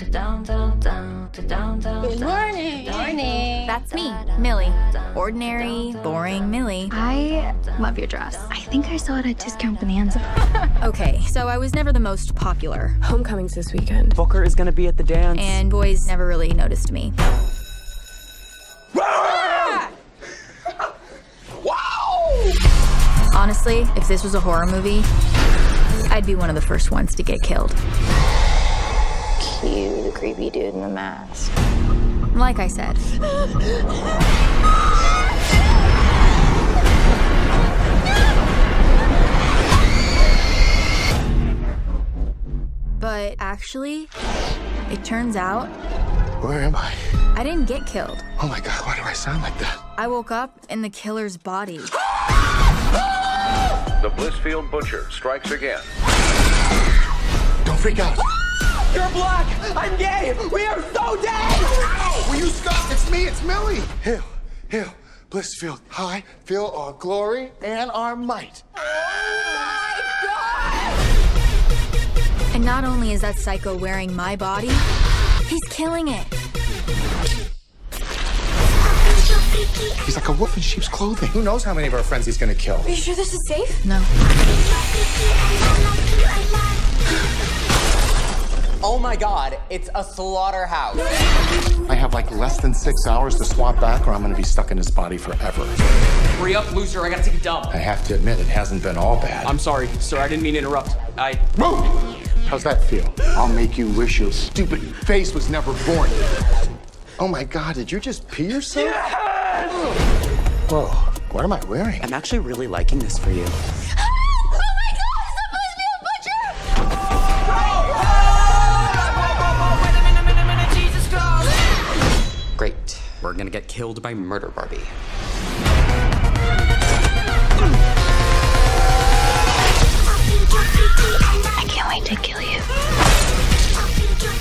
Good morning. Morning. That's me, Millie. Ordinary, boring Millie. I love your dress. I think I saw it at Discount Bonanza. Okay, so I was never the most popular. Homecoming's this weekend. Booker is gonna be at the dance. And boys never really noticed me. Wow! Honestly, if this was a horror movie, I'd be one of the first ones to get killed. Cute, creepy dude in the mask. Like I said. But actually, it turns out... Where am I? I didn't get killed. Oh my God, why do I sound like that? I woke up in the killer's body. The Blissfield Butcher strikes again. Don't freak out. You're black! I'm gay! We are so dead! Ow! Will you stop? It's me, it's Millie! Hail, hail, Blissfield High, feel our glory and our might. Oh my God! And not only is that psycho wearing my body, he's killing it. He's like a wolf in sheep's clothing. Who knows how many of our friends he's gonna kill? Are you sure this is safe? No. Oh my God, it's a slaughterhouse. I have like less than 6 hours to swap back or I'm gonna be stuck in this body forever. Hurry up, loser, I gotta take a dump. I have to admit, it hasn't been all bad. I'm sorry, sir, I didn't mean to interrupt. Move! How's that feel? I'll make you wish your stupid face was never born. Oh my God, did you just pee yourself? Yes! Whoa, what am I wearing? I'm actually really liking this for you. We're gonna get killed by Murder Barbie. I can't wait to kill you.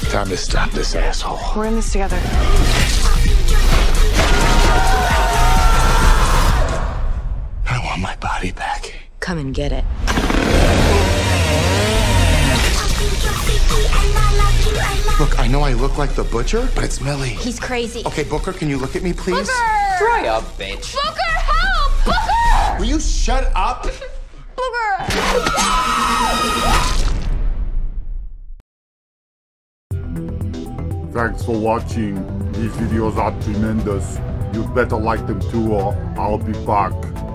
Time to stop this asshole. We're in this together. I want my body back. Come and get it. Look, I know I look like the butcher, but it's Millie. He's crazy. Okay, Booker, can you look at me, please? Booker! Dry up, bitch. Booker, help! Booker! Will you shut up? Booker! Thanks for watching. These videos are tremendous. You better like them too or I'll be back.